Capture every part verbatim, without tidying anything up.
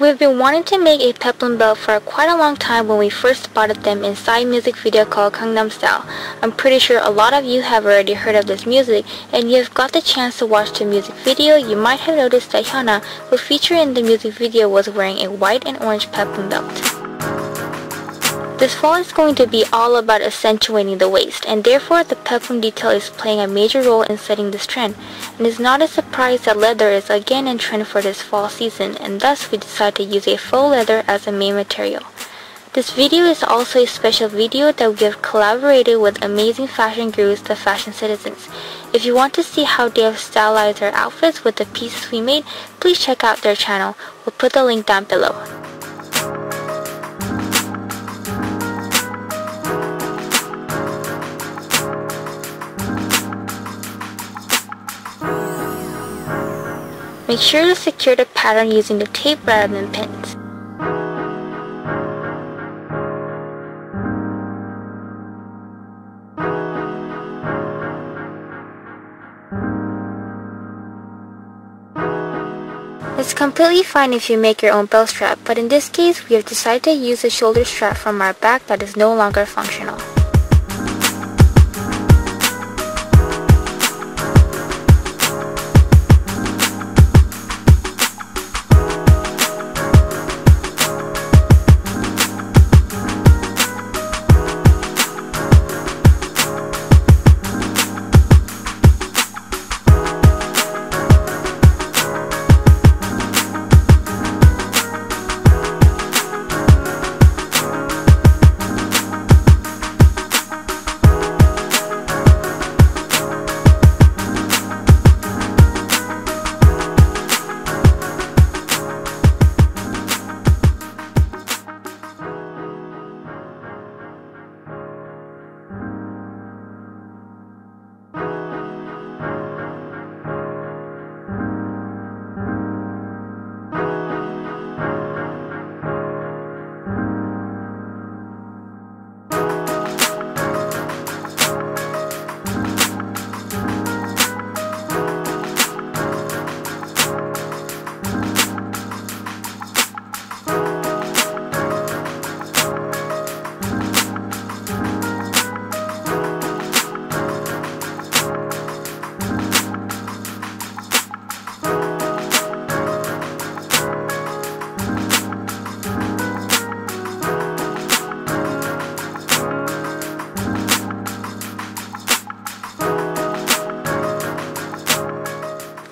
We've been wanting to make a peplum belt for quite a long time when we first spotted them in side music video called Gangnam Style. I'm pretty sure a lot of you have already heard of this music, and you've got the chance to watch the music video, you might have noticed that HyunA, who featured in the music video, was wearing a white and orange peplum belt. This fall is going to be all about accentuating the waist, and therefore the peplum detail is playing a major role in setting this trend. And it's not a surprise that leather is again in trend for this fall season, and thus we decide to use a faux leather as a main material. This video is also a special video that we have collaborated with amazing fashion gurus, the Fashion Citizens. If you want to see how they have stylized their outfits with the pieces we made, please check out their channel. We'll put the link down below. Make sure to secure the pattern using the tape rather than pins. It's completely fine if you make your own belt strap, but in this case we have decided to use a shoulder strap from our bag that is no longer functional.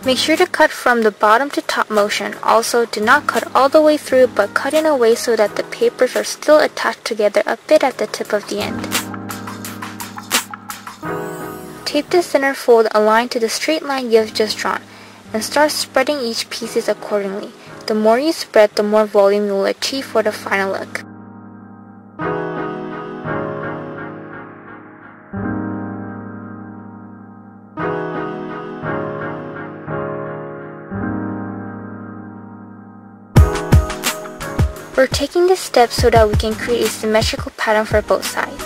Make sure to cut from the bottom to top motion. Also, do not cut all the way through, but cut in a way so that the papers are still attached together a bit at the tip of the end. Tape the center fold aligned to the straight line you have just drawn, and start spreading each piece accordingly. The more you spread, the more volume you will achieve for the final look. We're taking this step so that we can create a symmetrical pattern for both sides.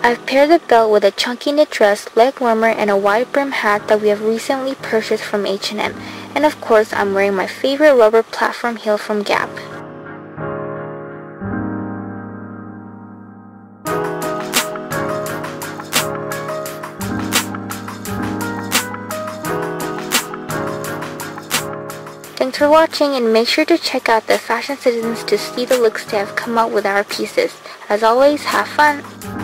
I've paired the belt with a chunky knit dress, leg warmer, and a wide brim hat that we have recently purchased from H and M. And of course, I'm wearing my favorite rubber platform heel from Gap. Thanks for watching, and make sure to check out the Fashion Citizens to see the looks they have come up with our pieces. As always, have fun!